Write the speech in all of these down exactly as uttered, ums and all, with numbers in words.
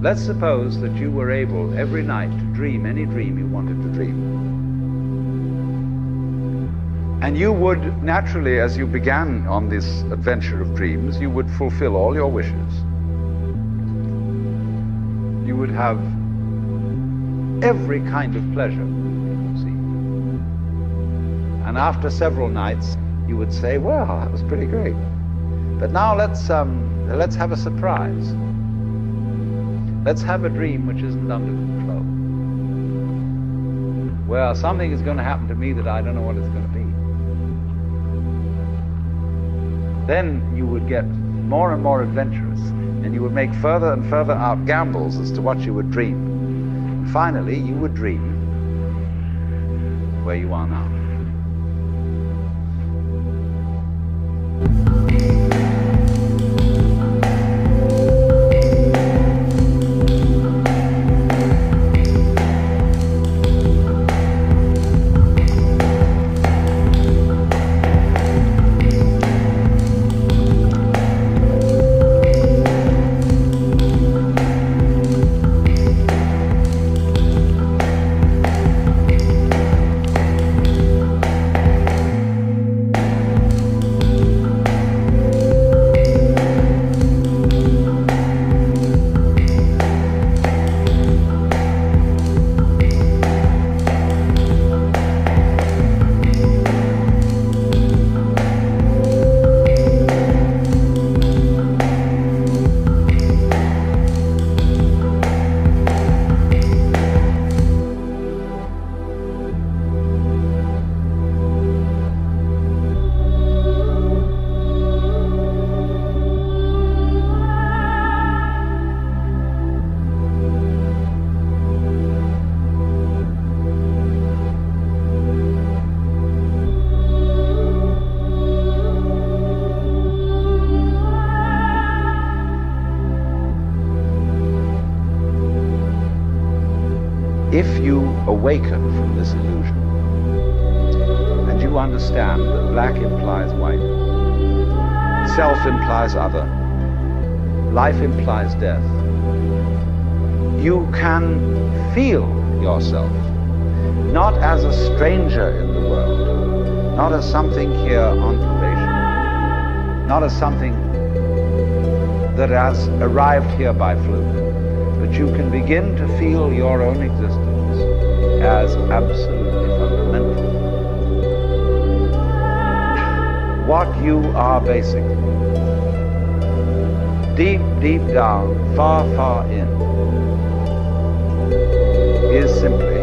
Let's suppose that you were able every night to dream any dream you wanted to dream. And you would naturally, as you began on this adventure of dreams, you would fulfill all your wishes. You would have every kind of pleasure you can see. And after several nights, you would say, well, that was pretty great. But now let's, um, let's have a surprise. Let's have a dream which isn't under control. Well, something is going to happen to me that I don't know what it's going to be. Then you would get more and more adventurous, and you would make further and further out gambles as to what you would dream. And finally, you would dream where you are now. If you awaken from this illusion, and you understand that black implies white, self implies other, life implies death, you can feel yourself, not as a stranger in the world, not as something here on probation, not as something that has arrived here by fluke, but you can begin to feel your own existence as absolutely fundamental. What you are basically, deep, deep down, far, far in, is simply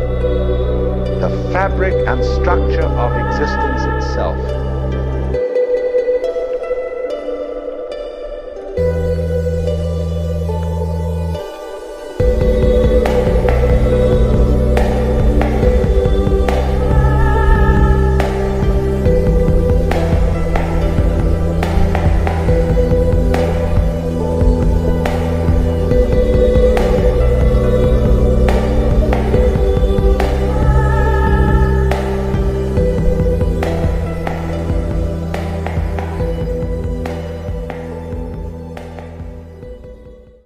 the fabric and structure of existence itself.